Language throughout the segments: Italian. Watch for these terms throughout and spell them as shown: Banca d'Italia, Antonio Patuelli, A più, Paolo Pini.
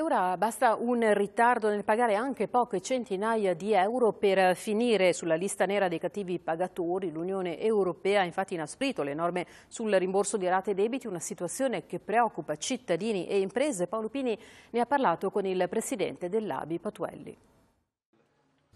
E ora basta un ritardo nel pagare anche poche centinaia di euro per finire sulla lista nera dei cattivi pagatori. L'Unione Europea ha infatti inasprito le norme sul rimborso di rate e debiti, una situazione che preoccupa cittadini e imprese. Paolo Pini ne ha parlato con il presidente dell'ABI, Patuelli.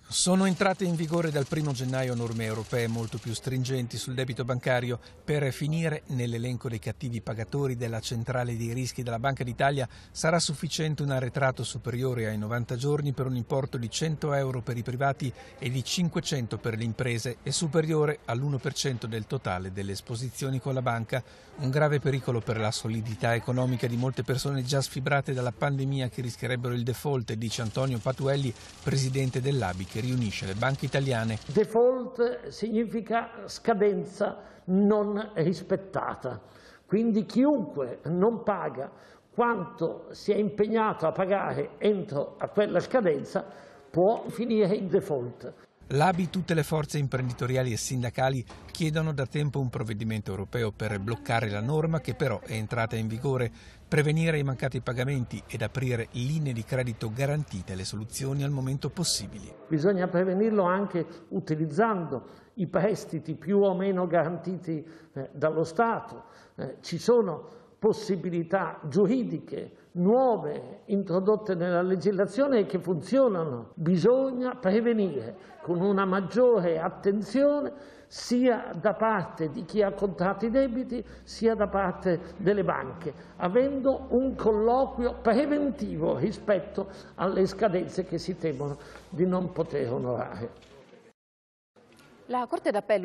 Sono entrate in vigore dal 1 gennaio norme europee molto più stringenti sul debito bancario per finire nell'elenco dei cattivi pagatori della Centrale dei Rischi della Banca d'Italia. Sarà sufficiente un arretrato superiore ai 90 giorni per un importo di 100 euro per i privati e di 500 per le imprese e superiore all'1% del totale delle esposizioni con la banca. Un grave pericolo per la solidità economica di molte persone già sfibrate dalla pandemia che rischierebbero il default, dice Antonio Patuelli, presidente dell'ABI, che riunisce le banche italiane. Default significa scadenza non rispettata, quindi chiunque non paga quanto si è impegnato a pagare entro a quella scadenza può finire in default. L'ABI, tutte le forze imprenditoriali e sindacali chiedono da tempo un provvedimento europeo per bloccare la norma, che però è entrata in vigore. Prevenire i mancati pagamenti ed aprire linee di credito garantite, le soluzioni al momento possibili. Bisogna prevenirlo anche utilizzando i prestiti più o meno garantiti dallo Stato. Ci sono possibilità giuridiche nuove introdotte nella legislazione e che funzionano. Bisogna prevenire con una maggiore attenzione sia da parte di chi ha contratto i debiti sia da parte delle banche, avendo un colloquio preventivo rispetto alle scadenze che si temono di non poter onorare. La Corte d'Appello